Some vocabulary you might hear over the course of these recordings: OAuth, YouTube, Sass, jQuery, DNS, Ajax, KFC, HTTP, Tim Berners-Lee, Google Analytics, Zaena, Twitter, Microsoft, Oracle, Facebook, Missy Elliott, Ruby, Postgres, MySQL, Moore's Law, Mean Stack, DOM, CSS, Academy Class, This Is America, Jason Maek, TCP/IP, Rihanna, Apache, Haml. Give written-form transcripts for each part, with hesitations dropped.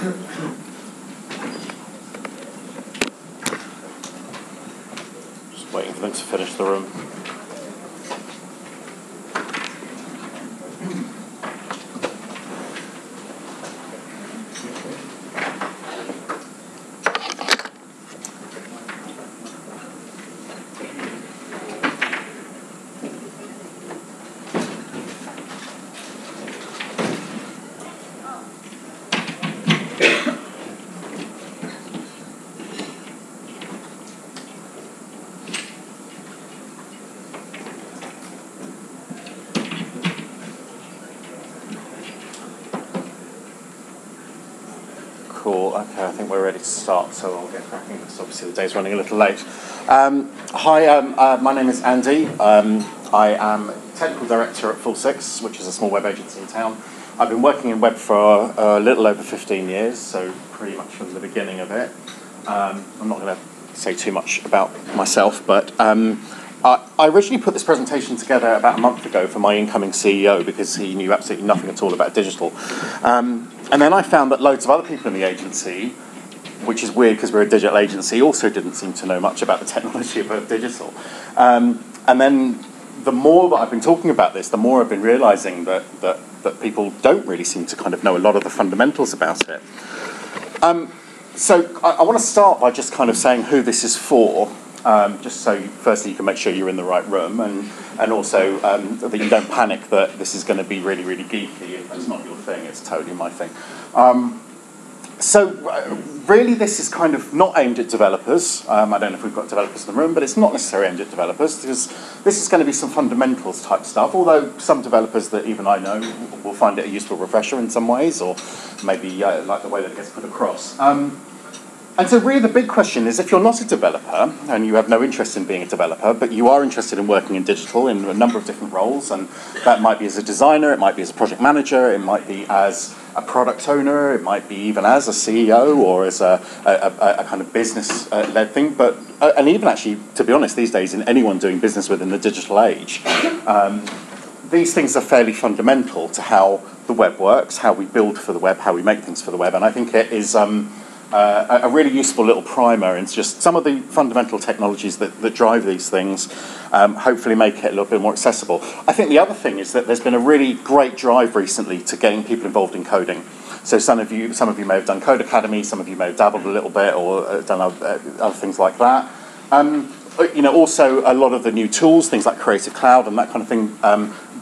Just waiting for them to finish the room. Okay, I think we're ready to start, so I'll get cracking because obviously the day's running a little late. Hi, my name is Andy. I am Technical Director at Full Six, which is a small web agency in town. I've been working in web for a little over 15 years, so pretty much from the beginning of it. I'm not going to say too much about myself, but I originally put this presentation together about a month ago for my incoming CEO because he knew absolutely nothing at all about digital. And then I found that loads of other people in the agency, which is weird because we're a digital agency, also didn't seem to know much about the technology of digital. And then the more that I've been talking about this, the more I've been realising that people don't really seem to kind of know a lot of the fundamentals about it. So I want to start by just kind of saying who this is for, just so firstly you can make sure you're in the right room, and also that you don't panic that this is going to be really, really geeky. If that's not your thing, it's totally my thing. So really this is kind of not aimed at developers. I don't know if we've got developers in the room, but it's not necessarily aimed at developers because this is going to be some fundamentals type stuff, although some developers that even I know will find it a useful refresher in some ways, or maybe like the way that it gets put across. And so really the big question is, if you're not a developer and you have no interest in being a developer, but you are interested in working in digital in a number of different roles, and that might be as a designer, it might be as a project manager, it might be as a product owner, it might be even as a CEO or as a kind of business-led thing, but and even actually, to be honest, these days in anyone doing business within the digital age, these things are fairly fundamental to how the web works, how we build for the web, how we make things for the web, and I think it is... a really useful little primer into just some of the fundamental technologies that drive these things, hopefully make it a little bit more accessible. I think the other thing is that there's been a really great drive recently to getting people involved in coding. So some of you may have done Code Academy, some of you may have dabbled a little bit or done other things like that. You know, also a lot of the new tools, things like Creative Cloud and that kind of thing,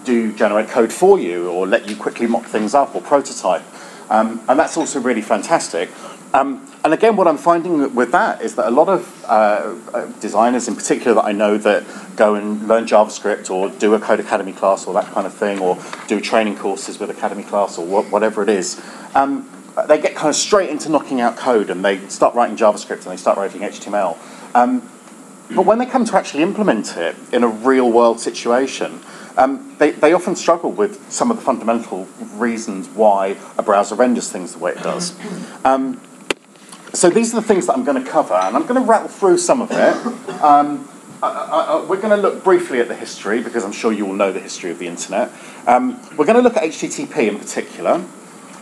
do generate code for you or let you quickly mock things up or prototype. And that's also really fantastic. And again, what I'm finding with that is that a lot of designers in particular that I know that go and learn JavaScript or do a Code Academy class or that kind of thing, or do training courses with Academy class or whatever it is, they get kind of straight into knocking out code and they start writing JavaScript and they start writing HTML. But when they come to actually implement it in a real-world situation, they often struggle with some of the fundamental reasons why a browser renders things the way it does. So these are the things that I'm going to cover, and I'm going to rattle through some of it. We're going to look briefly at the history, because I'm sure you all know the history of the internet. We're going to look at HTTP in particular.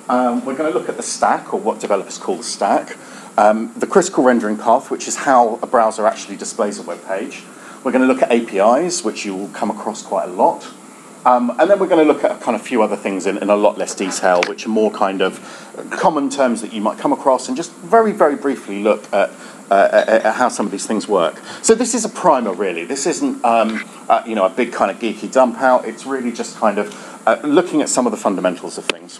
We're going to look at the stack, or what developers call the stack. The critical rendering path, which is how a browser actually displays a web page. We're going to look at APIs, which you will come across quite a lot. And then we're going to look at kind of a few other things in a lot less detail, which are more kind of common terms that you might come across, and just very, very briefly look at how some of these things work. So this is a primer, really. This isn't you know, a big kind of geeky dump out. It's really just kind of looking at some of the fundamentals of things.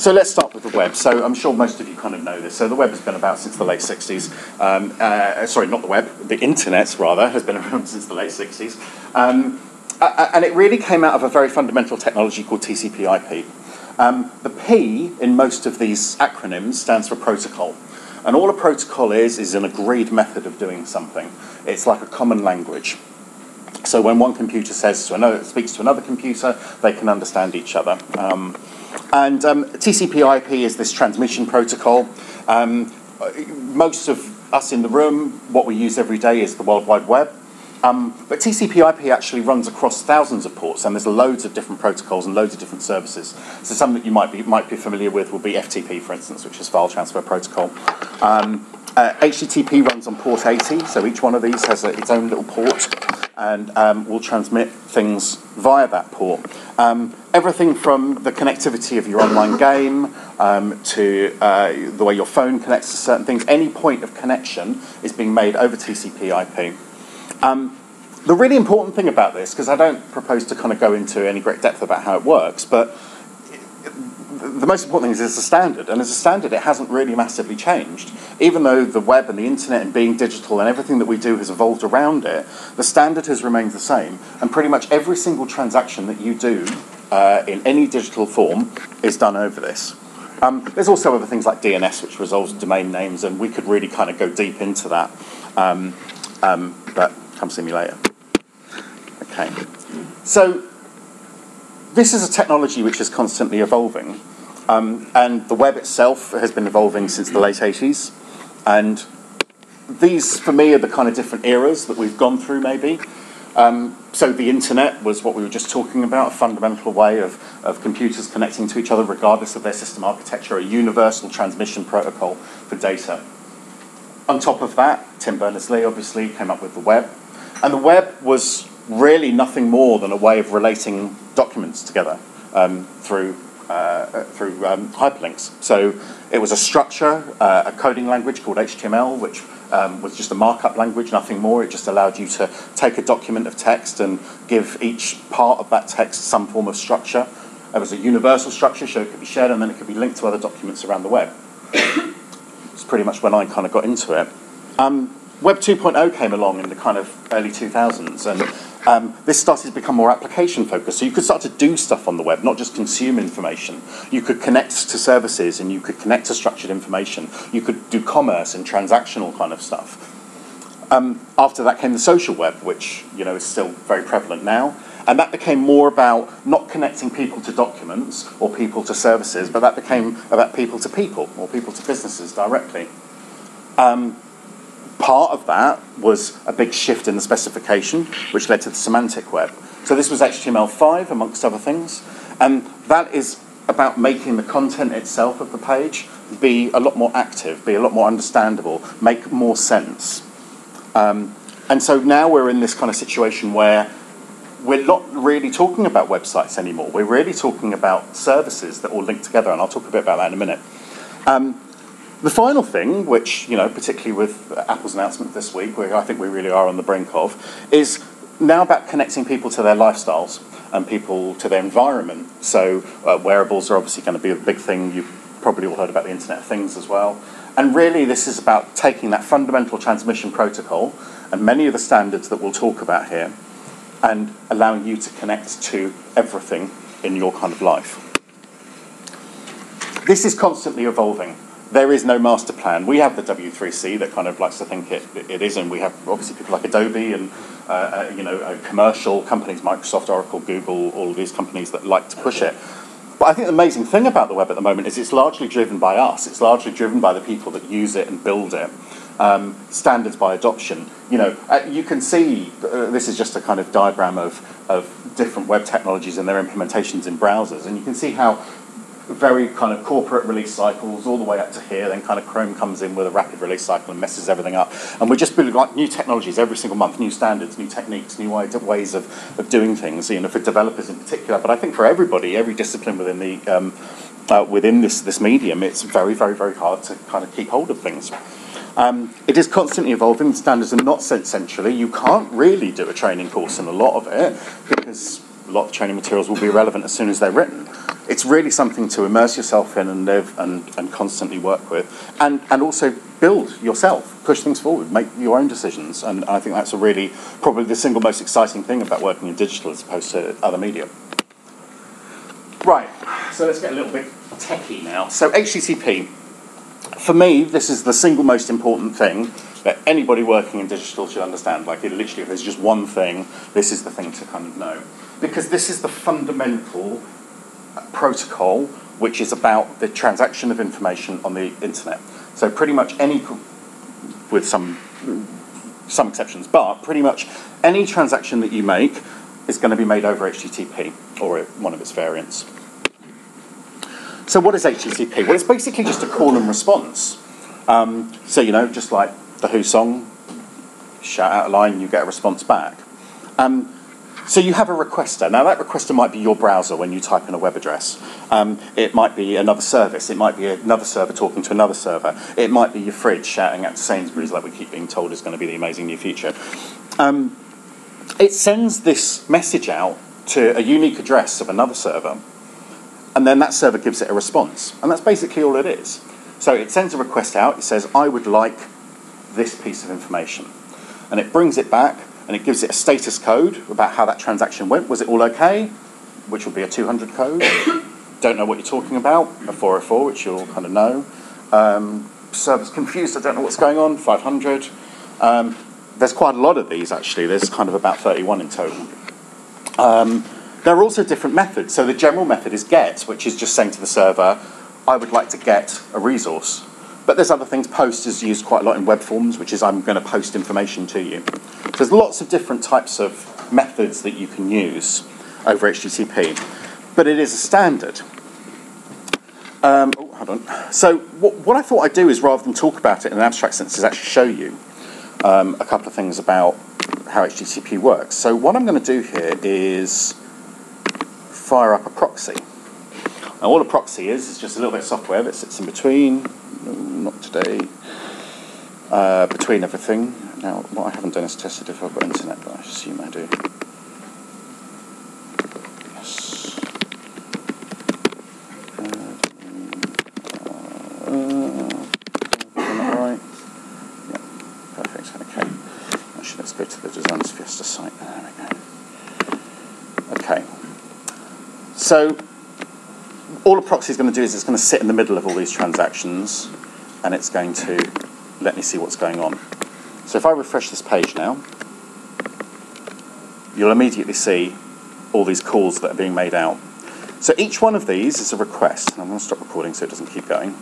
So let's start with the web. So I'm sure most of you kind of know this. So the web has been about since the late 60s. Sorry, not the web. The internet, rather, has been around since the late 60s. And it really came out of a very fundamental technology called TCP/IP. The P in most of these acronyms stands for protocol. And all a protocol is an agreed method of doing something. It's like a common language. So when one computer speaks to another computer, they can understand each other. And TCP/IP is this transmission protocol. Most of us in the room, what we use every day is the World Wide Web. But TCP/IP actually runs across thousands of ports, and there's loads of different protocols and loads of different services. So some that you might be familiar with will be FTP, for instance, which is File Transfer Protocol. HTTP runs on port 80, so each one of these has its own little port, and will transmit things via that port. Everything from the connectivity of your online game to the way your phone connects to certain things, any point of connection is being made over TCP/IP. The really important thing about this, because I don't propose to kind of go into any great depth about how it works, but the most important thing is it's a standard, and as a standard it hasn't really massively changed. Even though the web and the internet and being digital and everything that we do has evolved around it, the standard has remained the same, and pretty much every single transaction that you do in any digital form is done over this. There's also other things like DNS, which resolves domain names, and we could really kind of go deep into that, but come see me later. Okay. So this is a technology which is constantly evolving, and the web itself has been evolving since the late 80s, and these for me are the kind of different eras that we've gone through maybe. So the internet was what we were just talking about, a fundamental way of computers connecting to each other regardless of their system architecture, a universal transmission protocol for data. On top of that, Tim Berners-Lee obviously came up with the web, and the web was really nothing more than a way of relating documents together through hyperlinks. So it was a structure, a coding language called HTML, which was just a markup language, nothing more. It just allowed you to take a document of text and give each part of that text some form of structure. It was a universal structure, so it could be shared, and then it could be linked to other documents around the web. It's pretty much when I kind of got into it. Web 2.0 came along in the kind of early 2000s, and this started to become more application focused. So you could start to do stuff on the web, not just consume information. You could connect to services, and you could connect to structured information. You could do commerce and transactional kind of stuff. After that came the social web, which is still very prevalent now. And that became more about not connecting people to documents or people to services, but that became about people to people or people to businesses directly. Part of that was a big shift in the specification, which led to the semantic web. So this was HTML5, amongst other things. And that is about making the content itself of the page be a lot more active, be a lot more understandable, make more sense. And so now we're in this kind of situation where we're not really talking about websites anymore. We're really talking about services that all link together, and I'll talk a bit about that in a minute. The final thing, which, particularly with Apple's announcement this week, where I think we really are on the brink of, is now about connecting people to their lifestyles and people to their environment. So wearables are obviously going to be a big thing. You've probably all heard about the Internet of Things as well. And really this is about taking that fundamental transmission protocol and many of the standards that we'll talk about here, and allowing you to connect to everything in your kind of life. This is constantly evolving. There is no master plan. We have the W3C that kind of likes to think it is, and we have obviously people like Adobe and commercial companies, Microsoft, Oracle, Google, all of these companies that like to push it. But I think the amazing thing about the web at the moment is it's largely driven by us. It's largely driven by the people that use it and build it. Standards by adoption. You can see this is just a kind of diagram of different web technologies and their implementations in browsers, and you can see how very kind of corporate release cycles all the way up to here, then kind of Chrome comes in with a rapid release cycle and messes everything up. And we're just building like new technologies every single month, new standards, new techniques, new ways of doing things, for developers in particular, but I think for everybody, every discipline within the within this medium, it's very, very, very hard to kind of keep hold of things. It is constantly evolving. Standards are not set centrally. You can't really do a training course in a lot of it because a lot of training materials will be relevant as soon as they're written. It's really something to immerse yourself in and live and constantly work with, and also build yourself, push things forward, make your own decisions. And I think that's probably the single most exciting thing about working in digital as opposed to other media. Right, so let's get a little bit techie now. So HTTP. For me, this is the single most important thing that anybody working in digital should understand. Literally, if there's just one thing, this is the thing to kind of know. Because this is the fundamental protocol which is about the transaction of information on the internet. So pretty much with some some exceptions, but pretty much any transaction that you make is going to be made over HTTP or one of its variants. So what is HTTP? Well, it's basically just a call and response. So, you know, just like the Who song, shout out a line, you get a response back. So you have a requester. Now, that requester might be your browser when you type in a web address. It might be another service. It might be another server talking to another server. It might be your fridge shouting out to Sainsbury's like we keep being told is going to be the amazing new feature. It sends this message out to a unique address of another server, and then that server gives it a response. And that's basically all it is. So it sends a request out. It says, I would like this piece of information. And it brings it back, and it gives it a status code about how that transaction went. Was it all okay? Which will be a 200 code. Don't know what you're talking about. A 404, which you'll kind of know. Server's confused. I don't know what's going on. 500. There's quite a lot of these, actually. There's kind of about 31 in total. There are also different methods. So the general method is get, which is just saying to the server, I would like to get a resource. But there's other things. Post is used quite a lot in web forms, which is I'm going to post information to you. So there's lots of different types of methods that you can use over HTTP. But it is a standard. Oh, hold on. So what I thought I'd do is, rather than talk about it in an abstract sense, is actually show you a couple of things about how HTTP works. So what I'm going to do here is fire up a proxy. Now, all a proxy is just a little bit of software that sits in between. Not today. Between everything. Now, what I haven't done is tested if I've got internet, but I assume I do. Yes. Right. Yeah. Perfect. Okay. Actually, let's go to the Designs Fiesta site. There we go. Okay. So, all a proxy is going to do is it's going to sit in the middle of all these transactions, and it's going to let me see what's going on. So if I refresh this page now, you'll immediately see all these calls that are being made out. So each one of these is a request. And I'm going to stop recording so it doesn't keep going.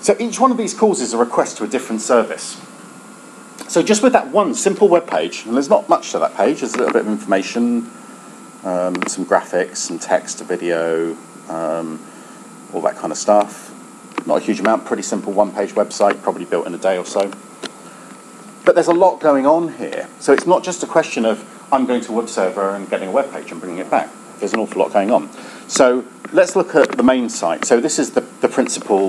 So each one of these calls is a request to a different service. So just with that one simple web page, and there's not much to that page. There's a little bit of information, some graphics, some text, a video, all that kind of stuff. Not a huge amount, pretty simple one-page website, probably built in a day or so. But there's a lot going on here. So it's not just a question of, I'm going to a web server and getting a web page and bringing it back. There's an awful lot going on. So let's look at the main site. So this is the principal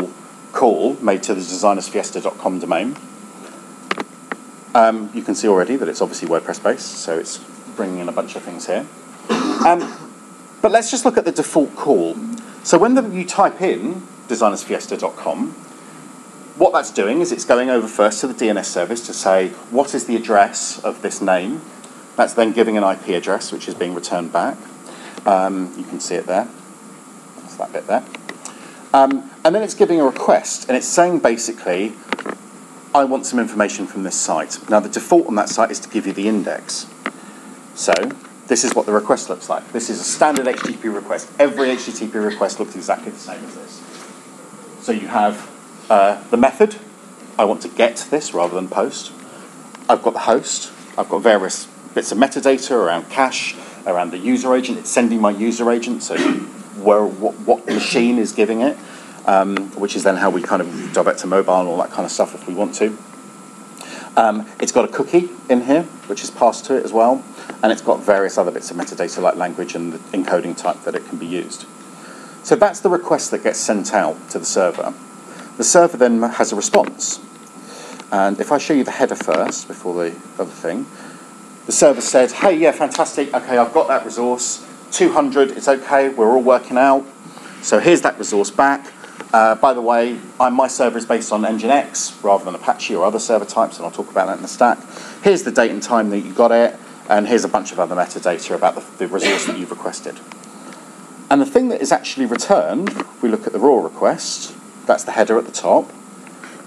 call made to the designersfiesta.com domain. You can see already that it's obviously WordPress-based, so it's bringing in a bunch of things here. But let's just look at the default call. So when you type in designersfiesta.com, what that's doing is it's going over first to the DNS service to say, what is the address of this name? That's then giving an IP address, which is being returned back. You can see it there. That's that bit there. And then it's giving a request, and it's saying basically, I want some information from this site. Now, the default on that site is to give you the index. So this is what the request looks like. This is a standard HTTP request. Every HTTP request looks exactly the same as this. So you have the method. I want to get this rather than post. I've got the host. I've got various bits of metadata around cache, around the user agent. It's sending my user agent, so where, what machine is giving it, which is then how we kind of divert to mobile and all that kind of stuff if we want to. It's got a cookie in here, which is passed to it as well. And it's got various other bits of metadata like language and the encoding type that it can be used. So that's the request that gets sent out to the server. The server then has a response. And if I show you the header first, before the other thing, the server said, hey, yeah, fantastic, okay, I've got that resource, 200, it's okay, we're all working out. So here's that resource back. By the way, my server is based on Nginx rather than Apache or other server types, and I'll talk about that in the stack. Here's the date and time that you got it, and here's a bunch of other metadata about the resource that you've requested. And the thing that is actually returned, if we look at the raw request, that's the header at the top,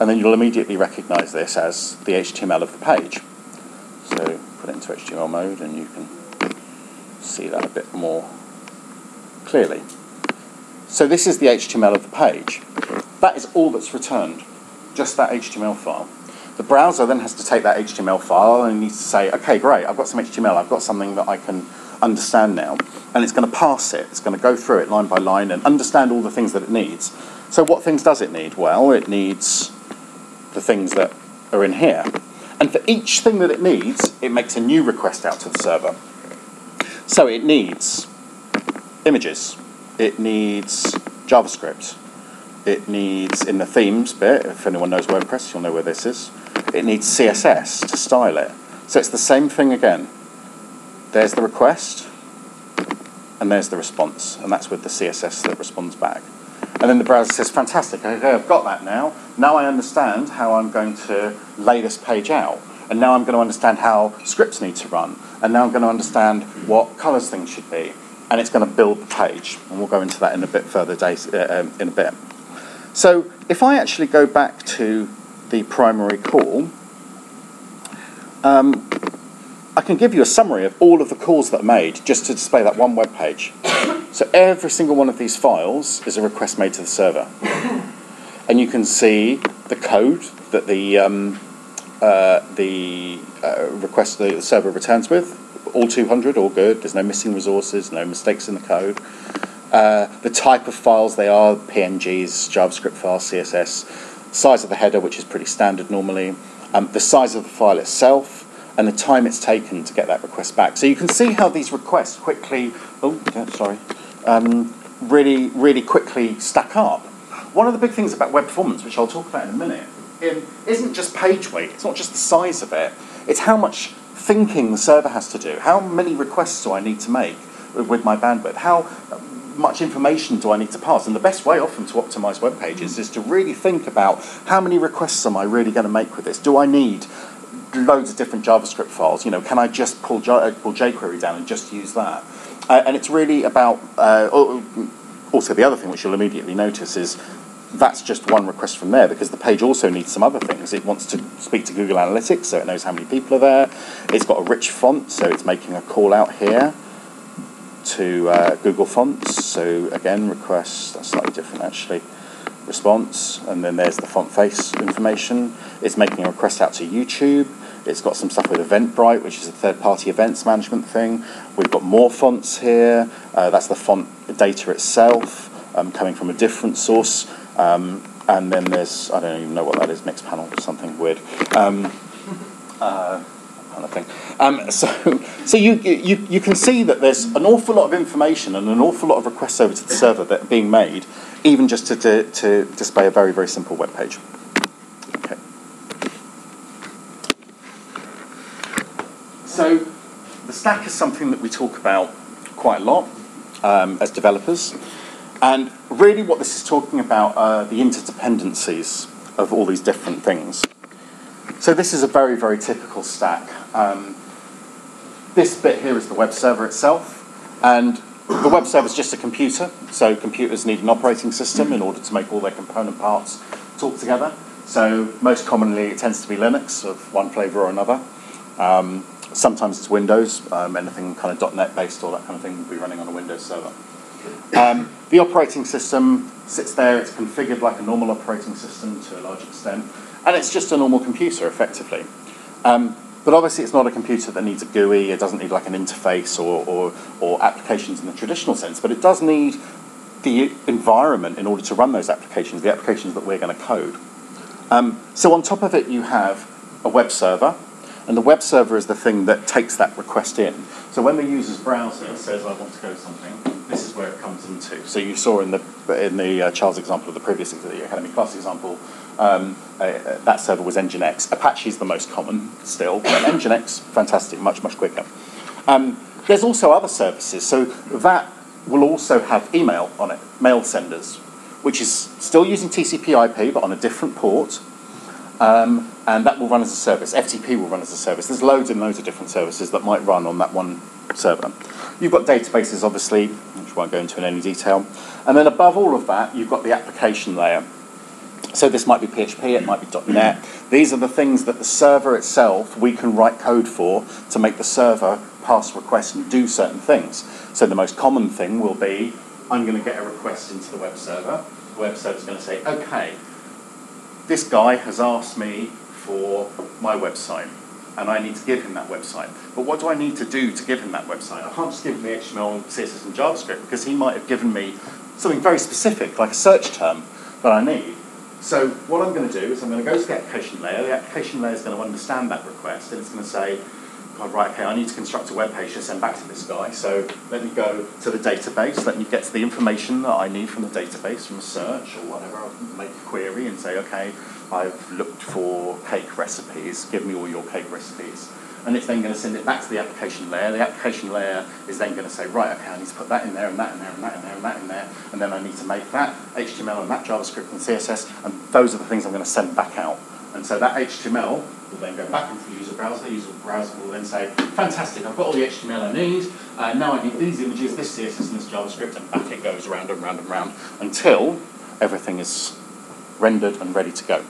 and then you'll immediately recognize this as the HTML of the page. So put it into HTML mode, and you can see that a bit more clearly. So this is the HTML of the page. That is all that's returned, just that HTML file. The browser then has to take that HTML file and needs to say, okay, great, I've got some HTML, I've got something that I can understand now. And it's going to parse it, it's going to go through it line by line and understand all the things that it needs. So what things does it need? Well, it needs the things that are in here. And for each thing that it needs, it makes a new request out to the server. So it needs images, it needs JavaScript, it needs, in the themes bit, if anyone knows WordPress, you'll know where this is, it needs CSS to style it. So it's the same thing again. There's the request, and there's the response, and that's with the CSS that responds back. And then the browser says, fantastic, okay, I've got that now. Now I understand how I'm going to lay this page out. And now I'm going to understand how scripts need to run. And now I'm going to understand what colors things should be. And it's going to build the page. And we'll go into that in a bit further in a bit. So if I actually go back to the primary call, I can give you a summary of all of the calls that are made just to display that one web page. So every single one of these files is a request made to the server. And you can see the code that the request that the server returns with. All 200, all good. There's no missing resources, no mistakes in the code. The type of files they are, PNGs, JavaScript files, CSS. Size of the header, which is pretty standard normally. The size of the file itself, and the time it's taken to get that request back. So you can see how these requests quickly, really quickly stack up. One of the big things about web performance, which I'll talk about in a minute, isn't just page weight, it's not just the size of it, it's how much thinking the server has to do. How many requests do I need to make with my bandwidth? How much information do I need to pass? And the best way often to optimize web pages is to really think about how many requests am I really going to make with this? Do I need loads of different JavaScript files? You know, can I just pull jQuery down and just use that? And it's really about, also the other thing which you'll immediately notice is that's just one request from there, because the page also needs some other things. It wants to speak to Google Analytics, so it knows how many people are there. It's got a rich font, so it's making a call out here to Google Fonts. So again, request, that's slightly different actually. Response, and then there's the font face information. It's making a request out to YouTube. It's got some stuff with Eventbrite, which is a third-party events management thing. We've got more fonts here. That's the font data itself, coming from a different source. And then there's, I don't even know what that is, next panel, something weird. Kind of thing. So you can see that there's an awful lot of information and an awful lot of requests over to the server that are being made, even just to display a very, very simple web page. Okay. So the stack is something that we talk about quite a lot as developers. And really what this is talking about are the interdependencies of all these different things. So this is a very, very typical stack. This bit here is the web server itself, and the web server is just a computer, so computers need an operating system in order to make all their component parts talk together. So most commonly it tends to be Linux of one flavour or another. Sometimes it's Windows, anything kind of .NET based or that kind of thing will be running on a Windows server. The operating system sits there, it's configured like a normal operating system to a large extent. And it's just a normal computer, effectively. But obviously it's not a computer that needs a GUI, it doesn't need like an interface or applications in the traditional sense, but it does need the environment in order to run those applications, the applications that we're going to code. So on top of it you have a web server, and the web server is the thing that takes that request in. So when the user's browser says, I want to go to something, this is where it comes into. So you saw in the Charles example, the previous academy class example, that server was Nginx. Apache is the most common still, but Nginx, fantastic, much, much quicker. There's also other services, so that will also have email on it, mail senders, which is still using TCP/IP but on a different port, and that will run as a service. FTP will run as a service. There's loads and loads of different services that might run on that one server. You've got databases, obviously, which I won't go into in any detail, and then above all of that, you've got the application layer. So this might be PHP, it might be .NET. These are the things that the server itself, we can write code for to make the server pass requests and do certain things. So the most common thing will be, I'm going to get a request into the web server. The web server's going to say, okay, this guy has asked me for my website, and I need to give him that website. But what do I need to do to give him that website? I can't just give him the HTML, CSS, and JavaScript, because he might have given me something very specific, like a search term that I need. So what I'm going to do is I'm going to go to the application layer. The application layer is going to understand that request, and it's going to say, God, right, okay, I need to construct a web page to send back to this guy. So let me go to the database, let me get to the information that I need from the database, from a search or whatever. I'll make a query and say, okay, I've looked for cake recipes, give me all your cake recipes. And it's then going to send it back to the application layer. The application layer is then going to say, right, okay, I need to put that in there, and that in there, and that in there, and that in there, and then I need to make that HTML and that JavaScript and CSS, and those are the things I'm going to send back out. And so that HTML will then go back into the user browser. The user browser will then say, fantastic, I've got all the HTML I need, now I need these images, this CSS and this JavaScript, and back it goes round and round and round until everything is rendered and ready to go.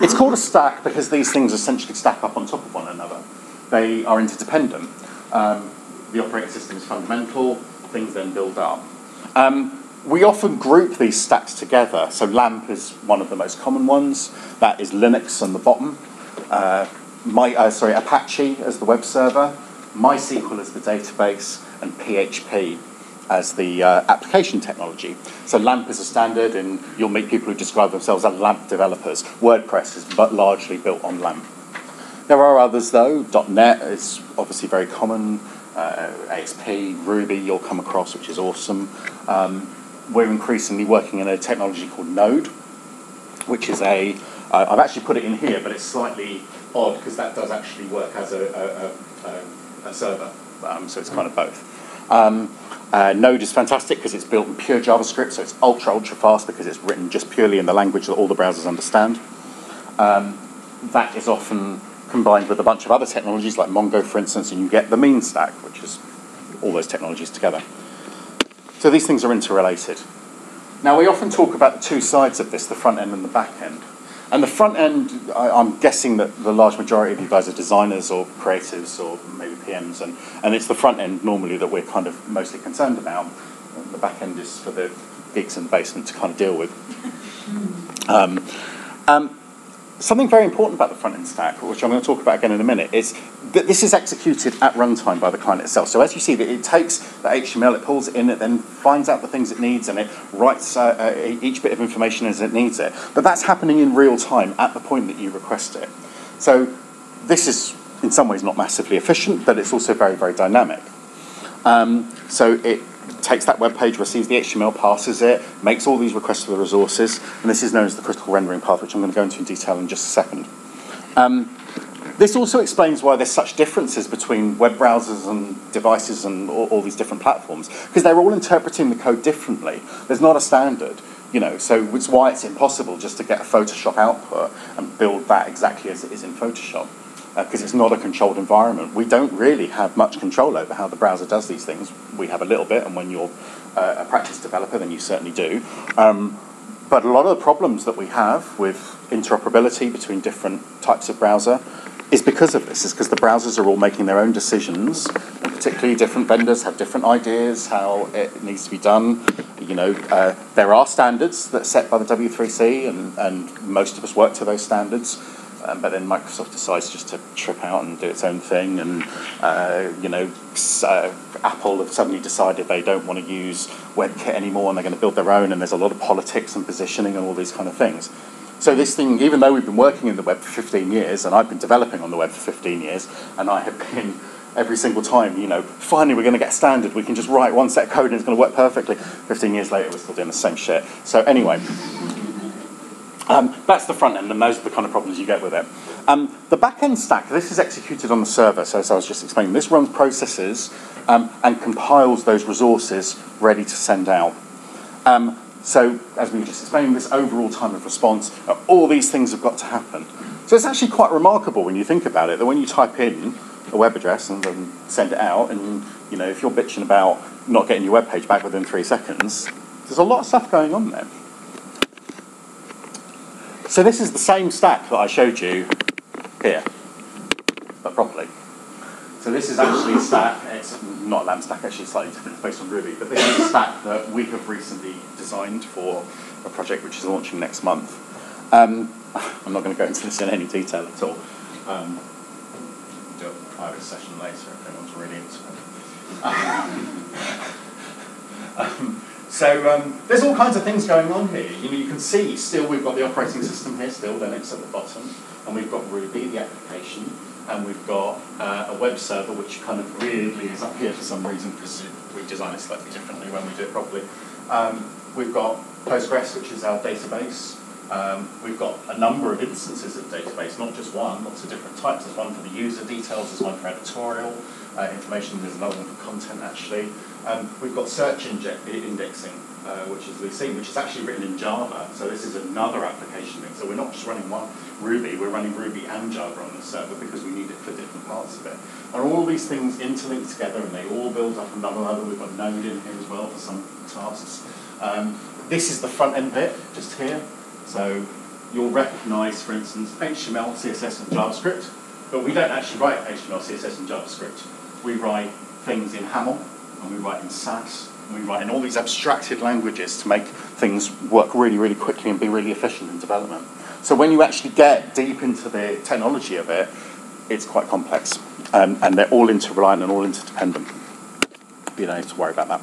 It's called a stack because these things essentially stack up on top of one another. They are interdependent. The operating system is fundamental, things then build up. We often group these stacks together. So LAMP is one of the most common ones. That is Linux on the bottom. Apache as the web server. MySQL as the database. And PHP as the application technology. So LAMP is a standard, and you'll meet people who describe themselves as LAMP developers. WordPress is but largely built on LAMP. There are others, though. .NET is obviously very common. ASP, Ruby, you'll come across, which is awesome. We're increasingly working in a technology called Node, which is a, I've actually put it in here, but it's slightly odd because that does actually work as a server, so it's kind of both. Node is fantastic because it's built in pure JavaScript, so it's ultra, ultra fast because it's written just purely in the language that all the browsers understand. That is often combined with a bunch of other technologies like Mongo, for instance, and you get the mean stack, which is all those technologies together. So these things are interrelated. Now we often talk about the two sides of this, the front end and the back end. And the front end, I'm guessing that the large majority of you guys are designers or creatives or maybe PMs, and it's the front end normally that we're kind of mostly concerned about. And the back end is for the geeks in the basement to kind of deal with. Something very important about the front end stack, which I'm going to talk about again in a minute, is that this is executed at runtime by the client itself. So as you see, that it takes the HTML, it pulls it in, it then finds out the things it needs, and it writes each bit of information as it needs it. But that's happening in real time at the point that you request it. So this is, in some ways, not massively efficient, but it's also very, very dynamic. So it takes that web page, receives the HTML, parses it, makes all these requests to the resources, and this is known as the critical rendering path, which I'm going to go into in detail in just a second. This also explains why there's such differences between web browsers and devices and all these different platforms, because they're all interpreting the code differently. There's not a standard, you know, so it's why it's impossible just to get a Photoshop output and build that exactly as it is in Photoshop, because it's not a controlled environment. We don't really have much control over how the browser does these things. We have a little bit, and when you're a practiced developer, then you certainly do. But a lot of the problems that we have with interoperability between different types of browser is because of this. It's because the browsers are all making their own decisions, and particularly different vendors have different ideas how it needs to be done. You know, there are standards that are set by the W3C, and most of us work to those standards. But then Microsoft decides just to trip out and do its own thing, and you know, Apple have suddenly decided they don't want to use WebKit anymore, and they're going to build their own. And there's a lot of politics and positioning and all these kind of things. So this thing, even though we've been working in the web for 15 years, and I've been developing on the web for 15 years, and I have been every single time, you know, finally we're going to get standard. We can just write one set of code and it's going to work perfectly. 15 years later, we're still doing the same shit. So anyway. That's the front end, and those are the kind of problems you get with it. The back-end stack, this is executed on the server, so as I was just explaining, this runs processes and compiles those resources ready to send out. So, as we were just explaining, this overall time of response, all these things have got to happen. So it's actually quite remarkable when you think about it, that when you type in a web address and then send it out, and you know, if you're bitching about not getting your web page back within 3 seconds, there's a lot of stuff going on there. So this is the same stack that I showed you here, but properly. So this is actually a stack, it's not a LAMP stack, actually it's slightly different, it's based on Ruby, but this is a stack that we have recently designed for a project which is launching next month. I'm not going to go into this in any detail at all. Do a private session later if anyone's really into it. So there's all kinds of things going on here. You know, you can see still we've got the operating system here, still Linux at the bottom, and we've got Ruby, the application, and we've got a web server which kind of weirdly is up here for some reason because we design it slightly differently when we do it properly. We've got Postgres, which is our database. We've got a number of instances of database, not just one, lots of different types. There's one for the user details, there's one for editorial information, there's another one for content actually. We've got search indexing, which is Lucene, which is actually written in Java, so this is another application thing. So we're not just running one Ruby, we're running Ruby and Java on the server because we need it for different parts of it. And all these things interlink together and they all build up another. We've got Node in here as well for some tasks. This is the front end bit, just here. So you'll recognise, for instance, HTML, CSS and JavaScript, but we don't actually write HTML, CSS and JavaScript. We write things in Haml, and we write in Sass, and we write in all these abstracted languages to make things work really, really quickly and be really efficient in development. So when you actually get deep into the technology of it, it's quite complex, and they're all interreliant and all interdependent. You don't have to worry about that.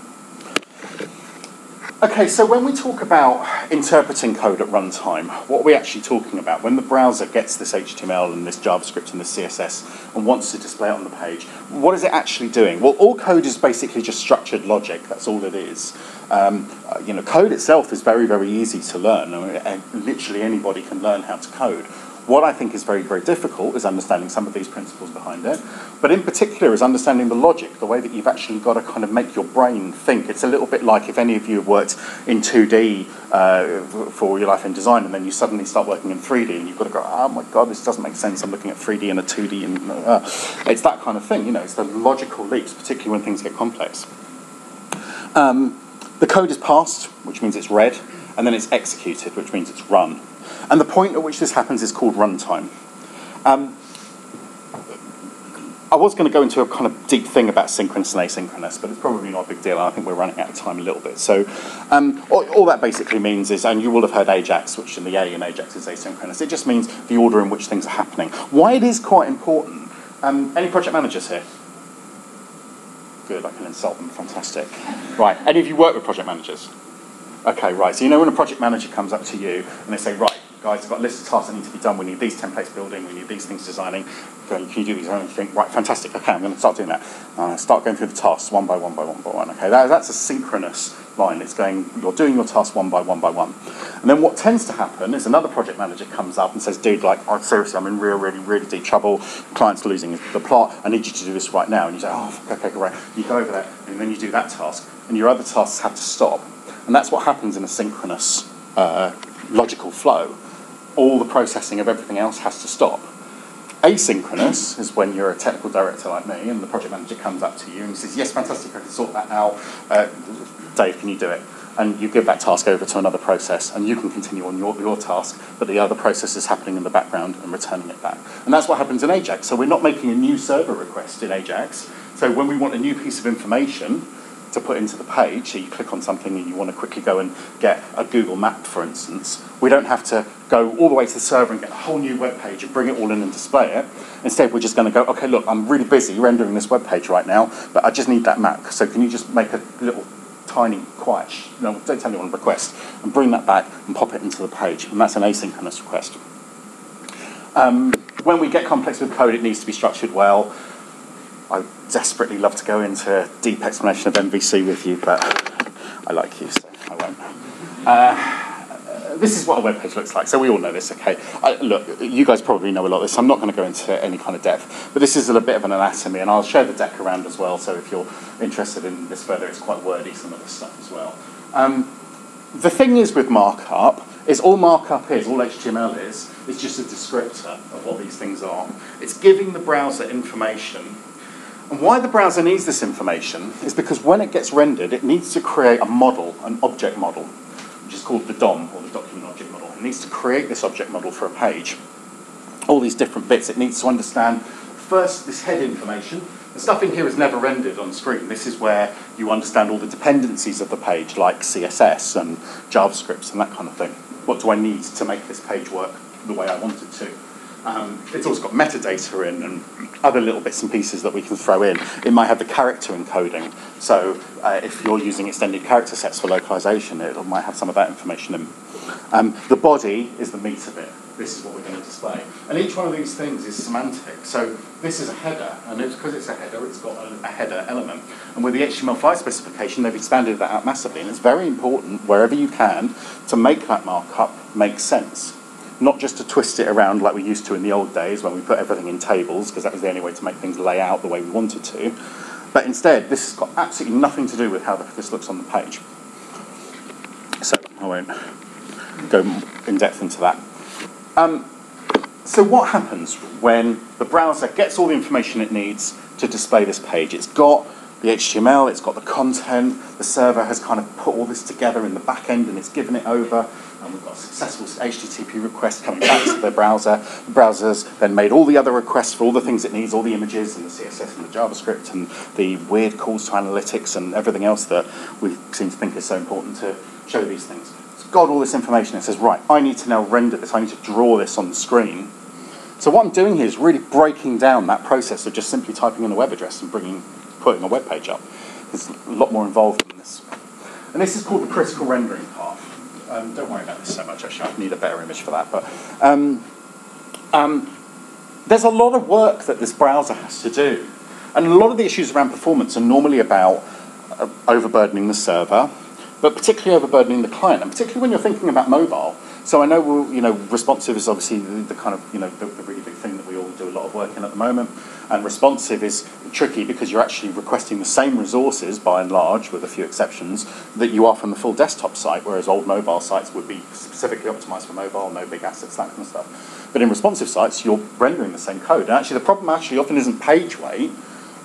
Okay, so when we talk about interpreting code at runtime, what are we actually talking about? When the browser gets this HTML and this JavaScript and this CSS and wants to display it on the page, what is it actually doing? Well, all code is basically just structured logic. That's all it is. You know, code itself is very, very easy to learn. I mean, literally anybody can learn how to code. What I think is very, very difficult is understanding some of these principles behind it, but in particular is understanding the logic, the way that you've actually got to kind of make your brain think. It's a little bit like if any of you have worked in 2D for your life in design, and then you suddenly start working in 3D, and you've got to go, oh my God, this doesn't make sense, I'm looking at 3D and a 2D, and it's that kind of thing, you know, it's the logical leaps, particularly when things get complex. The code is passed, which means it's read, and then it's executed, which means it's run. And the point at which this happens is called runtime. I was going to go into a kind of deep thing about synchronous and asynchronous, but it's probably not a big deal. I think we're running out of time a little bit. So all that basically means is, and you will have heard Ajax, which in the A in Ajax is asynchronous. It just means the order in which things are happening. Why it is quite important. Any project managers here? Good, I can insult them. Fantastic. Right, any of you work with project managers? Okay, right, so you know when a project manager comes up to you and they say, right, guys, I've got a list of tasks that need to be done, we need these templates building, we need these things designing, can you do these? And you think, right, fantastic, okay, I'm going to start doing that. And I start going through the tasks one by one by one by one, okay, that's a synchronous line, it's going, you're doing your tasks one by one by one. And then what tends to happen is another project manager comes up and says, dude, like, oh, seriously, I'm in really deep trouble, the client's losing the plot, I need you to do this right now. And you say, oh, okay, great, you go over there, and then you do that task, and your other tasks have to stop. And that's what happens in a synchronous logical flow. All the processing of everything else has to stop. Asynchronous is when you're a technical director like me and the project manager comes up to you and says, yes, fantastic, I can sort that out. Dave, can you do it? And you give that task over to another process and you can continue on your task, but the other process is happening in the background and returning it back. And that's what happens in Ajax. So we're not making a new server request in Ajax. So when we want a new piece of information to put into the page, so you click on something and you want to quickly go and get a Google map, for instance, we don't have to go all the way to the server and get a whole new web page and bring it all in and display it. Instead, we're just going to go, okay, look, I'm really busy rendering this web page right now, but I just need that map, so can you just make a little tiny, quiet, no, don't tell anyone, request, and bring that back and pop it into the page, and that's an asynchronous request. When we get complex with code, it needs to be structured well. I desperately love to go into a deep explanation of MVC with you, but I like you, so I won't. This is what a web page looks like, so we all know this, okay? Look, you guys probably know a lot of this, so I'm not going to go into any kind of depth, but this is a bit of an anatomy, and I'll show the deck around as well, so if you're interested in this further, it's quite wordy, some of this stuff as well. The thing is with markup, is all markup is, all HTML is, it's just a descriptor of what these things are. It's giving the browser information. And why the browser needs this information is because when it gets rendered, it needs to create a model, an object model, which is called the DOM, or the document object model. It needs to create this object model for a page. All these different bits, it needs to understand first this head information. The stuff in here is never rendered on screen. This is where you understand all the dependencies of the page, like CSS and JavaScript and that kind of thing. What do I need to make this page work the way I wanted to. It's also got metadata in and other little bits and pieces that we can throw in. It might have the character encoding. So if you're using extended character sets for localization, it might have some of that information in. The body is the meat of it. This is what we're going to display. And each one of these things is semantic. So this is a header, and it's because it's a header, it's got a header element. And with the HTML5 specification, they've expanded that out massively. And it's very important, wherever you can, to make that markup make sense. Not just to twist it around like we used to in the old days when we put everything in tables, because that was the only way to make things lay out the way we wanted to. But instead, this has got absolutely nothing to do with how this looks on the page. So I won't go in depth into that. So what happens when the browser gets all the information it needs to display this page? It's got the HTML, it's got the content, the server has kind of put all this together in the back end and it's given it over, and we've got a successful HTTP request coming back to the browser. The browser's then made all the other requests for all the things it needs, all the images and the CSS and the JavaScript and the weird calls to analytics and everything else that we seem to think is so important to show these things. It's got all this information. It says, right, I need to now render this. I need to draw this on the screen. So what I'm doing here is really breaking down that process of just simply typing in a web address and putting a web page up. There's a lot more involved in this. And this is called the critical rendering path. Don't worry about this so much, actually, I need a better image for that. But there's a lot of work that this browser has to do. And a lot of the issues around performance are normally about overburdening the server, but particularly overburdening the client, and particularly when you're thinking about mobile. So I know, responsive is obviously the kind of, the really big thing that we all do a lot of work in at the moment. And responsive is tricky because you're actually requesting the same resources, by and large, with a few exceptions, that you are from the full desktop site, whereas old mobile sites would be specifically optimized for mobile, no big assets, that kind of stuff. But in responsive sites, you're rendering the same code. And actually, the problem actually often isn't page weight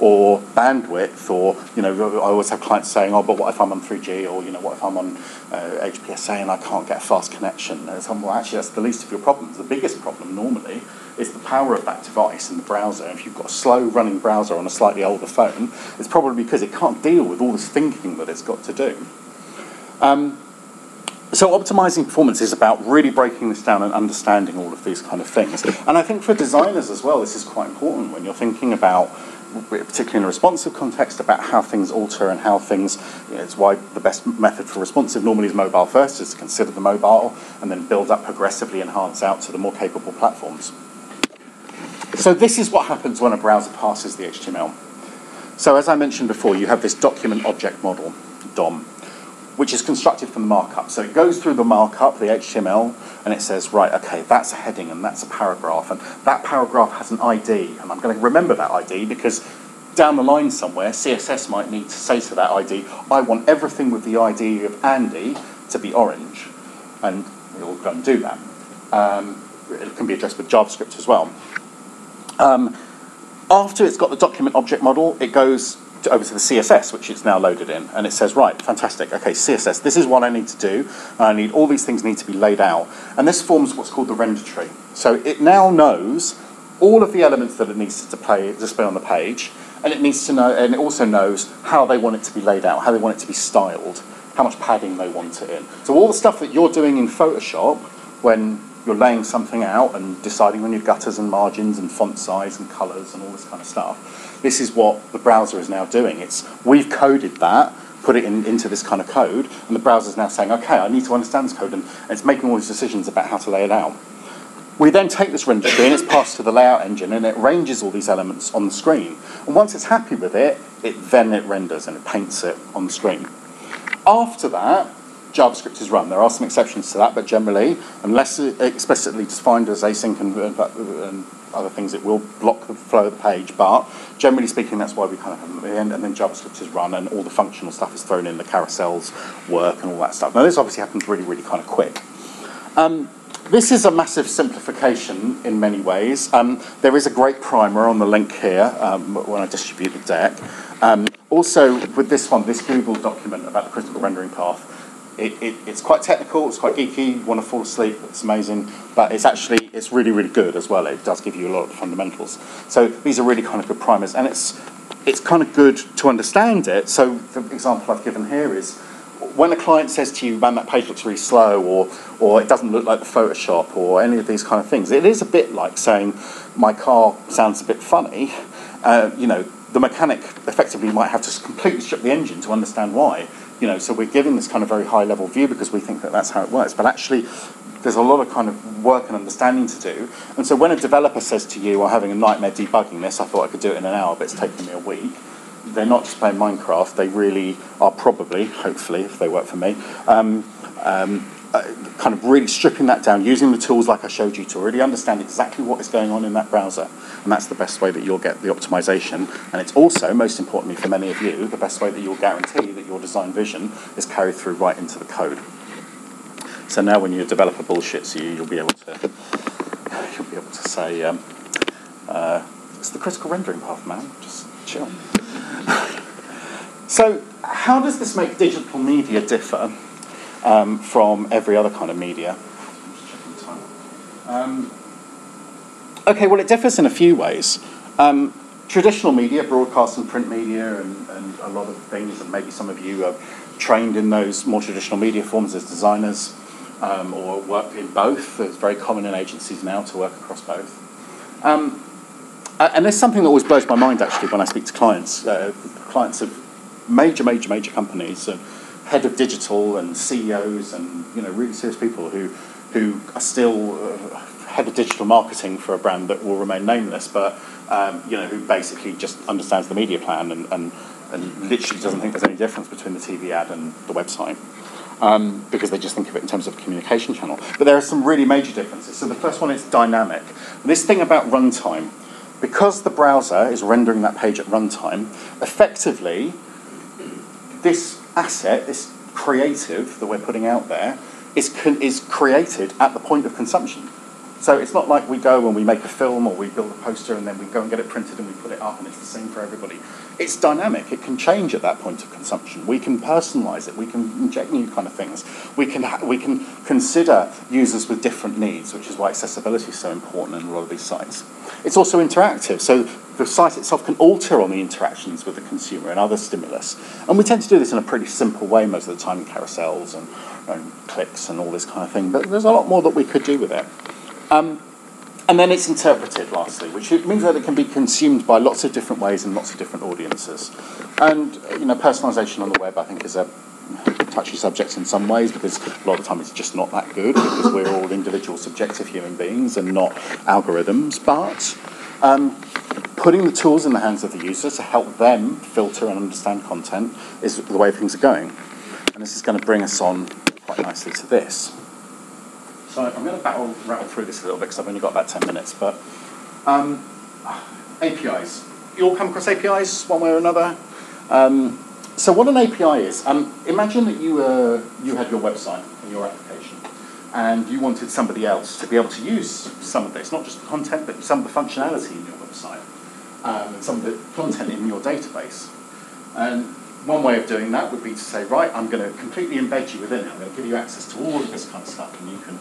or bandwidth, or, I always have clients saying, oh, but what if I'm on 3G, or, what if I'm on HPSA and I can't get a fast connection? And well, actually, that's the least of your problems. The biggest problem, normally, is the power of that device in the browser. If you've got a slow-running browser on a slightly older phone, it's probably because it can't deal with all this thinking that it's got to do. So optimizing performance is about really breaking this down and understanding all of these kind of things. And I think for designers as well, this is quite important when you're thinking about, particularly in a responsive context, about how things alter and how things, it's why the best method for responsive normally is mobile first, is to consider the mobile and then build up progressively, enhance out to the more capable platforms. So this is what happens when a browser passes the HTML. So as I mentioned before, you have this document object model, DOM, which is constructed from the markup. So it goes through the markup, the HTML, and it says, right, okay, that's a heading and that's a paragraph, and that paragraph has an ID, and I'm going to remember that ID because down the line somewhere, CSS might need to say to that ID, I want everything with the ID of Andy to be orange, and we'll go and do that. It can be addressed with JavaScript as well. After it's got the document object model, it goes over to the CSS, which it's now loaded in, and it says, right, fantastic, okay, CSS, this is what I need to do, and I need all these things need to be laid out, and this forms what's called the render tree. So it now knows all of the elements that it needs to display on the page, and it needs to know, and it also knows how they want it to be laid out, how they want it to be styled, how much padding they want it in. So all the stuff that you're doing in Photoshop when you're laying something out and deciding on your gutters and margins and font size and colours and all this kind of stuff. This is what the browser is now doing. It's, we've coded that, put it into this kind of code, and the browser's now saying, okay, I need to understand this code, and it's making all these decisions about how to lay it out. We then take this render tree and it's passed to the layout engine and it ranges all these elements on the screen. And once it's happy with it, then it renders and it paints it on the screen. After that, JavaScript is run. There are some exceptions to that, but generally, unless it's explicitly defined as async and other things, it will block the flow of the page, but generally speaking, that's why we kind of have them at the end, and then JavaScript is run, and all the functional stuff is thrown in, the carousels work, and all that stuff. Now, this obviously happens really, really kind of quick. This is a massive simplification in many ways. There is a great primer on the link here when I distribute the deck. Also, with this one, this Google document about the critical rendering path, it's quite technical, it's quite geeky, you want to fall asleep, it's amazing, but it's actually, it's really, really good as well. It does give you a lot of fundamentals. So these are really kind of good primers, and it's kind of good to understand it. So the example I've given here is when a client says to you, man, that page looks really slow, or it doesn't look like the Photoshop, or any of these kind of things, it is a bit like saying, my car sounds a bit funny. You know, the mechanic effectively might have to completely strip the engine to understand why. You know, so we're giving this kind of very high-level view because we think that that's how it works. But actually, there's a lot of kind of work and understanding to do. And so when a developer says to you, I'm having a nightmare debugging this, I thought I could do it in an hour, but it's taken me a week. They're not just playing Minecraft. They really are probably, hopefully, if they work for me, kind of really stripping that down, using the tools like I showed you to really understand exactly what is going on in that browser. And that's the best way that you'll get the optimization. And it's also, most importantly for many of you, the best way that you'll guarantee that your design vision is carried through right into the code. So now when your developer bullshits you, you'll be able to say, it's the critical rendering path, man. Just chill. So how does this make digital media differ from every other kind of media? Okay, well, it differs in a few ways. Traditional media, broadcast and print media, and a lot of things, and maybe some of you are trained in those more traditional media forms as designers, or work in both. It's very common in agencies now to work across both. And there's something that always blows my mind, actually, when I speak to clients. Clients of major companies, head of digital and CEOs and, you know, really serious people who are still head of digital marketing for a brand that will remain nameless, but, you know, who basically just understands the media plan and literally doesn't think there's any difference between the TV ad and the website, because they just think of it in terms of a communication channel. But there are some really major differences. So the first one is dynamic. This thing about runtime. Because the browser is rendering that page at runtime, effectively, this asset, this creative that we're putting out there, is created at the point of consumption. So it's not like we go and we make a film or we build a poster and then we go and get it printed and we put it up and it's the same for everybody. It's dynamic. It can change at that point of consumption. We can personalize it. We can inject new kind of things. We can consider users with different needs, which is why accessibility is so important in a lot of these sites. It's also interactive. So the site itself can alter on the interactions with the consumer and other stimulus. And we tend to do this in a pretty simple way most of the time, in carousels and clicks and all this kind of thing. But there's a lot more that we could do with it. And then it's interpreted, lastly, which means that it can be consumed by lots of different ways and lots of different audiences. And, you know, personalisation on the web, I think, is a touchy subject in some ways, because a lot of the time it's just not that good, because we're all individual subjective human beings and not algorithms. But putting the tools in the hands of the user to help them filter and understand content is the way things are going. And this is going to bring us on quite nicely to this. So I'm going to rattle through this a little bit because I've only got about 10 minutes. But APIs. You all come across APIs one way or another. So what an API is, imagine that you had your website and your application, and you wanted somebody else to be able to use some of this, not just the content, but some of the functionality in your website, and some of the content in your database. And one way of doing that would be to say, right, I'm going to completely embed you within it. I'm going to give you access to all of this kind of stuff, and you can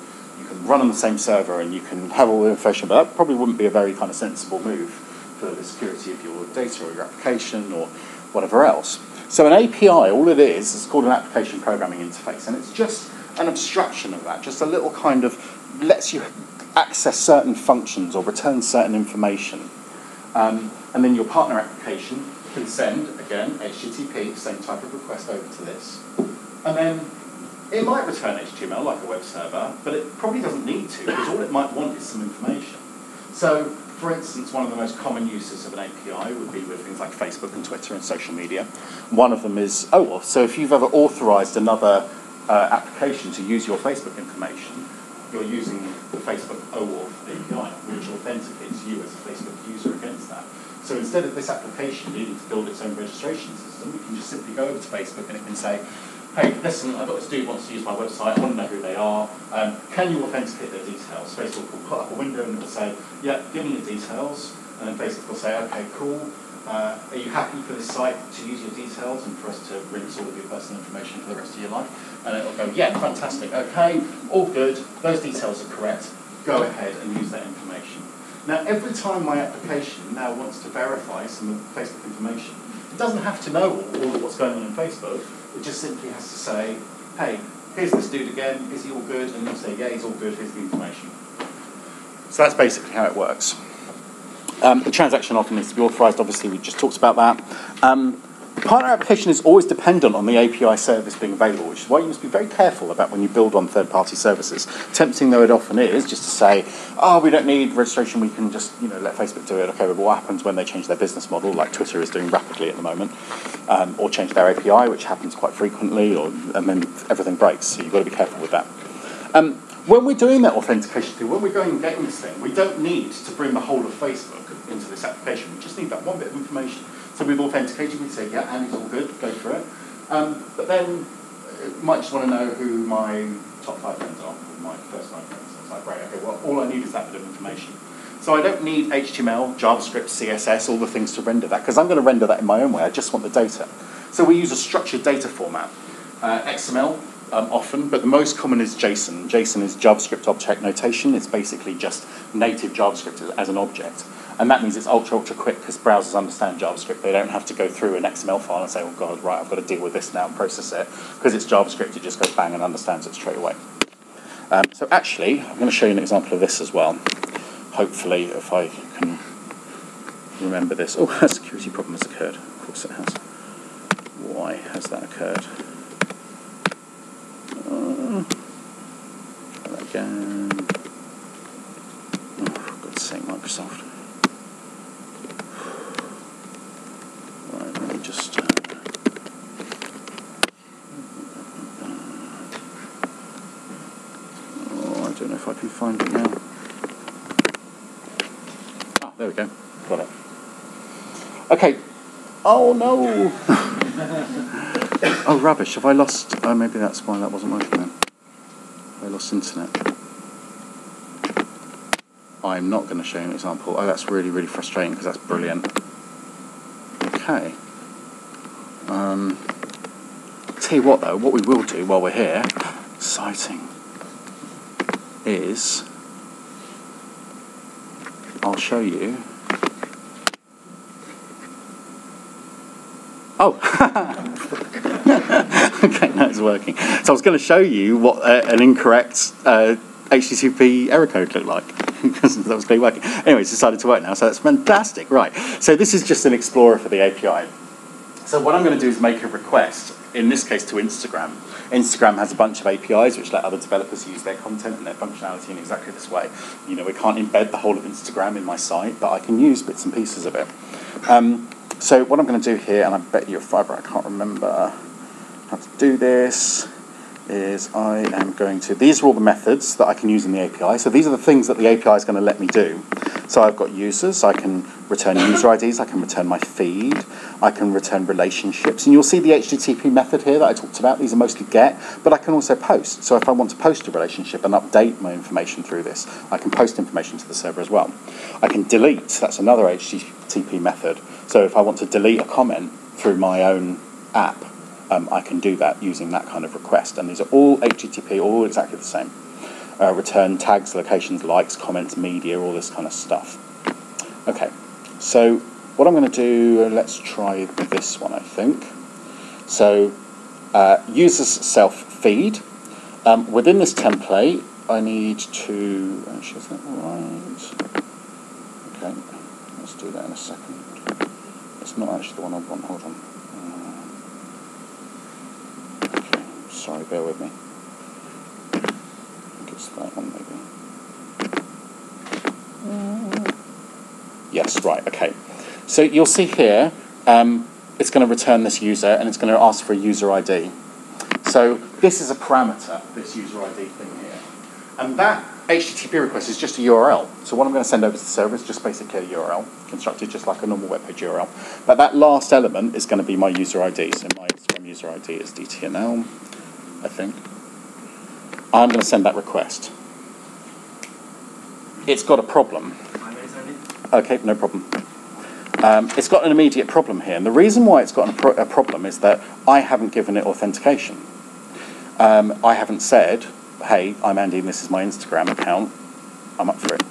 run on the same server, and you can have all the information, but that probably wouldn't be a very kind of sensible move for the security of your data or your application or whatever else. So an API, all it is called an application programming interface, and it's just an abstraction of that, just a little kind of lets you access certain functions or return certain information. And then your partner application can send, again, HTTP, same type of request over to this. And then it might return HTML like a web server, but it probably doesn't need to, because all it might want is some information. So, for instance, one of the most common uses of an API would be with things like Facebook and Twitter and social media. One of them is OAuth. So if you've ever authorized another application to use your Facebook information, you're using the Facebook OAuth API, which authenticates you as a Facebook user against that. So instead of this application needing to build its own registration system, we can just simply go over to Facebook and it can say, hey, listen, I've got this dude who wants to use my website, I want to know who they are, can you authenticate their details? Facebook will put up a window and it will say, yeah, give me your details, and then Facebook will say, okay, cool, are you happy for this site to use your details and for us to rinse all of your personal information for the rest of your life? And it will go, yeah, fantastic, okay, all good, those details are correct, go ahead and use that information. Now, every time my application now wants to verify some of the Facebook information, it doesn't have to know all of what's going on in Facebook, It just simply has to say, hey, here's this dude again, is he all good? And you'll say, yeah, he's all good, here's the information. So that's basically how it works. The transaction often needs to be authorized, obviously we just talked about that. The partner application is always dependent on the API service being available, which is why you must be very careful about when you build on third-party services. Tempting though it often is, just to say, oh, we don't need registration, we can just, you know, let Facebook do it. Okay, but what happens when they change their business model, like Twitter is doing rapidly at the moment, or change their API, which happens quite frequently, and then everything breaks, so you've got to be careful with that. When we're doing that authentication thing, when we're going and getting this thing, we don't need to bring the whole of Facebook into this application. We just need that one bit of information. So we've authenticated, we say, yeah, Andy's all good, go for it. But then I might just want to know who my top 5 friends are, or my first 9 friends. So it's like, great, okay, well, all I need is that bit of information. So I don't need HTML, JavaScript, CSS, all the things to render that, because I'm going to render that in my own way. I just want the data. So we use a structured data format, XML. Often, but the most common is JSON. JSON is JavaScript Object Notation. It's basically just native JavaScript as an object. And that means it's ultra, ultra quick because browsers understand JavaScript. They don't have to go through an XML file and say, oh God, right, I've got to deal with this now and process it. Because it's JavaScript, it just goes bang and understands it straight away. So actually, I'm going to show you an example of this as well. Hopefully, if I can remember this. Oh, a security problem has occurred. Of course it has. Why has that occurred? Again. Oh, for God's sake, Microsoft. Right, let me just... oh, I don't know if I can find it now. Ah, there we go. Got it. Okay. Oh, no! Oh, rubbish. Have I lost... oh, maybe that's why that wasn't working then. I lost internet. I'm not going to show you an example. Oh, that's really, really frustrating because that's brilliant. Okay. Tell you what though, what we will do while we're here, exciting, is I'll show you. Oh! Okay, now it's working. So I was going to show you what an incorrect HTTP error code looked like, because that was clearly working. Anyway, it's decided to work now, so that's fantastic. Right, so this is just an explorer for the API. So what I'm going to do is make a request, in this case to Instagram. Instagram has a bunch of APIs which let other developers use their content and their functionality in exactly this way. You know, we can't embed the whole of Instagram in my site, but I can use bits and pieces of it. So what I'm going to do here, and I bet you're a fibre, I can't remember how to do this, is I am going to... these are all the methods that I can use in the API. So these are the things that the API is going to let me do. So I've got users, so I can return user IDs, I can return my feed, I can return relationships. And you'll see the HTTP method here that I talked about. These are mostly GET, but I can also post. So if I want to post a relationship and update my information through this, I can post information to the server as well. I can delete, that's another HTTP method. So if I want to delete a comment through my own app, I can do that using that kind of request. And these are all HTTP, all exactly the same. Return tags, locations, likes, comments, media, all this kind of stuff. Okay, so what I'm going to do, let's try this one, I think. So, users self-feed. Within this template, I need to... actually, is that right? Okay, let's do that in a second. It's not actually the one I want, hold on. Okay, sorry, bear with me. It's that one, maybe. Yes, right, okay. So you'll see here, it's going to return this user and it's going to ask for a user ID. So this is a parameter, this user ID thing here. And that HTTP request is just a URL. So what I'm going to send over to the server is just basically a URL, constructed just like a normal web page URL. But that last element is going to be my user ID. So my Instagram user ID is DTNL, I think. I'm going to send that request. It's got a problem. Okay, no problem. It's got an immediate problem here, and the reason why it's got a problem is that I haven't given it authentication. I haven't said, hey, I'm Andy and this is my Instagram account, I'm up for it.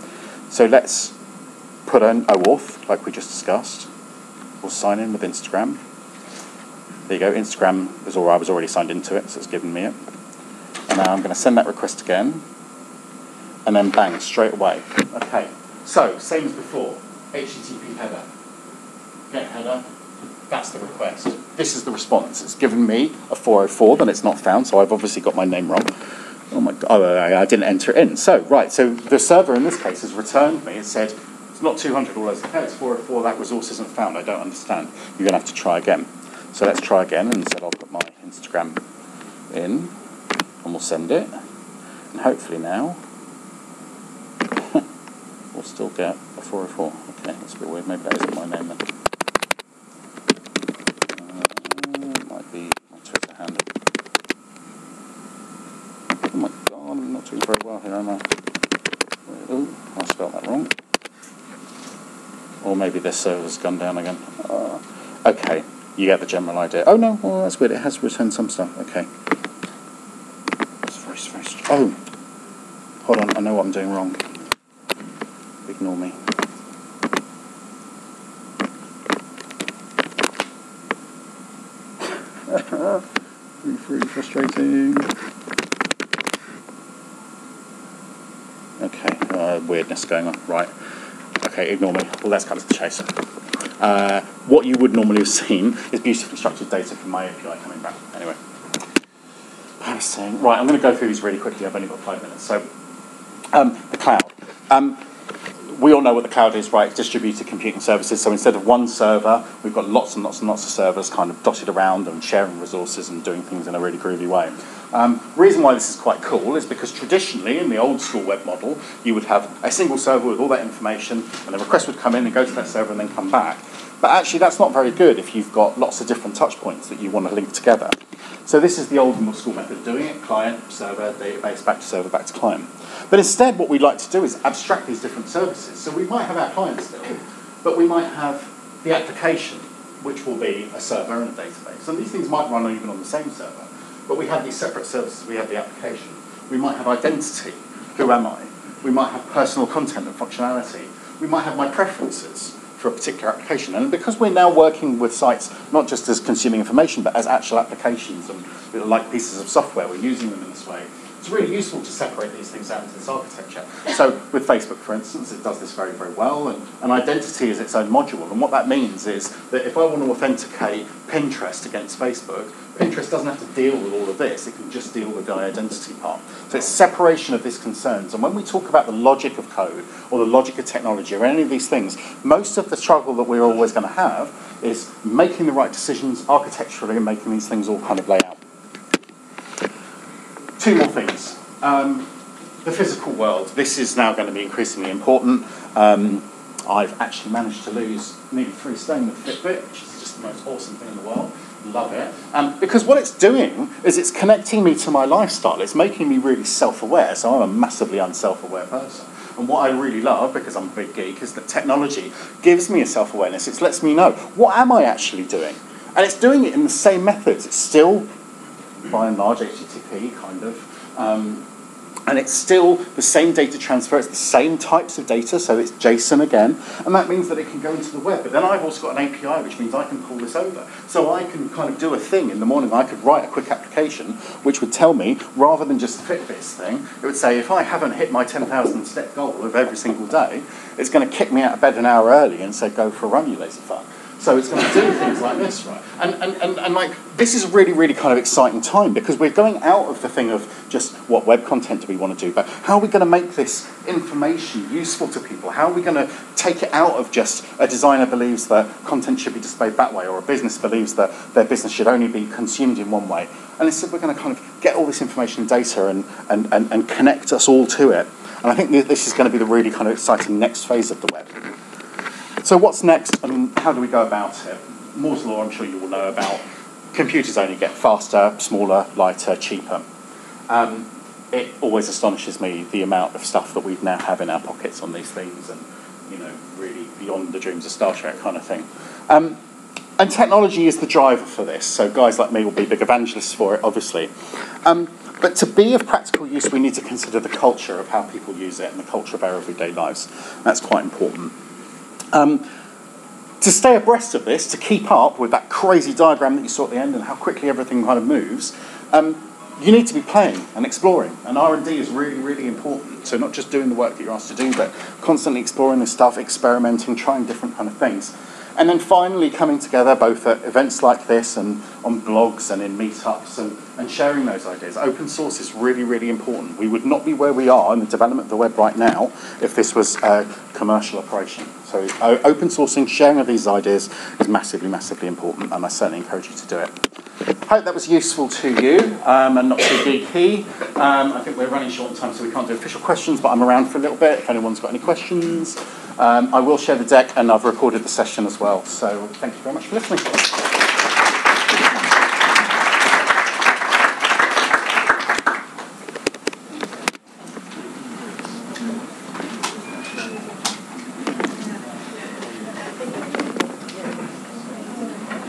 So let's put an OAuth, like we just discussed. We'll sign in with Instagram. There you go, Instagram is all right, I was already signed into it, so it's given me it. And now I'm going to send that request again, and then bang, straight away. Okay, so same as before, HTTP header, get header, that's the request. This is the response. It's given me a 404, then it's not found, so I've obviously got my name wrong. Oh my God, oh, I didn't enter it in. So, right, so the server in this case has returned me. It said, it's not 200 all those accounts, 404, that resource isn't found, I don't understand. You're gonna have to try again. So let's try again, and instead I'll put my Instagram in, and we'll send it. And hopefully now, we'll still get a 404. Okay, that's a bit weird, maybe that isn't my name then. Might be my Twitter handle. Oh my God, I'm not doing very well here, am I? Oh, I spelled that wrong. Or maybe this server's gone down again. Okay, you get the general idea. Oh no, well that's weird, it has returned some stuff. Okay. It's very strange. Oh! Hold on, I know what I'm doing wrong. Ignore me. Really frustrating. Okay, weirdness going on. Right. Okay, ignore me. Well, let's cut to the chase. What you would normally have seen is beautifully structured data from my API coming back. Anyway, I was saying, right, I'm going to go through these really quickly. I've only got 5 minutes. So, the cloud. We all know what the cloud is, right? It's distributed computing services. So instead of one server, we've got lots and lots and lots of servers kind of dotted around and sharing resources and doing things in a really groovy way. Reason why this is quite cool is because traditionally in the old school web model, you would have a single server with all that information and the request would come in and go to that server and then come back. But actually that's not very good if you've got lots of different touch points that you want to link together. So this is the old school method of doing it, client, server, database, back to server, back to client. But instead what we'd like to do is abstract these different services. So we might have our client still, but we might have the application, which will be a server and a database. And these things might run even on the same server, but we have these separate services. We have the application. We might have identity, who am I? We might have personal content and functionality. We might have my preferences for a particular application. And because we're now working with sites, not just as consuming information, but as actual applications and like pieces of software, we're using them in this way. It's really useful to separate these things out into this architecture. So with Facebook, for instance, it does this very, very well, and identity is its own module. And what that means is that if I want to authenticate Pinterest against Facebook, Pinterest doesn't have to deal with all of this. It can just deal with the identity part. So it's separation of these concerns. And when we talk about the logic of code or the logic of technology or any of these things, most of the struggle that we're always going to have is making the right decisions architecturally and making these things all kind of lay out. Two more things. The physical world. This is now going to be increasingly important. I've actually managed to lose nearly 3 stone with Fitbit, which is just the most awesome thing in the world. Love it. Because what it's doing is it's connecting me to my lifestyle. It's making me really self-aware, so I'm a massively unself-aware person. And what I really love, because I'm a big geek, is that technology gives me a self-awareness. It lets me know, what am I actually doing? And it's doing it in the same methods. It's still, by and large, HTTP, kind of. And it's still the same data transfer. It's the same types of data, so it's JSON again. And that means that it can go into the web. But then I've also got an API, which means I can pull this over. So I can kind of do a thing in the morning. I could write a quick application, which would tell me, rather than just fit this thing, it would say, if I haven't hit my 10,000 step goal of every single day, it's going to kick me out of bed an hour early and say, go for a run, you lazy fuck. So it's going to do things like this, right? And like, this is a really, really kind of exciting time because we're going out of the thing of just what web content do we want to do, but how are we going to make this information useful to people? How are we going to take it out of just a designer believes that content should be displayed that way or a business believes that their business should only be consumed in one way? And instead we're going to kind of get all this information and data and connect us all to it. And I think this is going to be the really kind of exciting next phase of the web. So what's next and how do we go about it? Moore's Law, I'm sure you all know about. Computers only get faster, smaller, lighter, cheaper. It always astonishes me the amount of stuff that we now have in our pockets on these things and, you know, really beyond the dreams of Star Trek kind of thing. And technology is the driver for this, so guys like me will be big evangelists for it, obviously. But to be of practical use, we need to consider the culture of how people use it and the culture of our everyday lives. That's quite important. to stay abreast of this, to keep up with that crazy diagram that you saw at the end and how quickly everything kind of moves, you need to be playing and exploring. And R&D is really, really important. So not just doing the work that you're asked to do, but constantly exploring this stuff, experimenting, trying different kind of things. And then finally coming together both at events like this and on blogs and in meetups and sharing those ideas. Open source is really, really important. We would not be where we are in the development of the web right now if this was a commercial operation. So open sourcing, sharing of these ideas is massively, massively important, and I certainly encourage you to do it. Hope that was useful to you and not too geeky. I think we're running short on time, so we can't do official questions, but I'm around for a little bit if anyone's got any questions. I will share the deck, and I've recorded the session as well. So thank you very much for listening.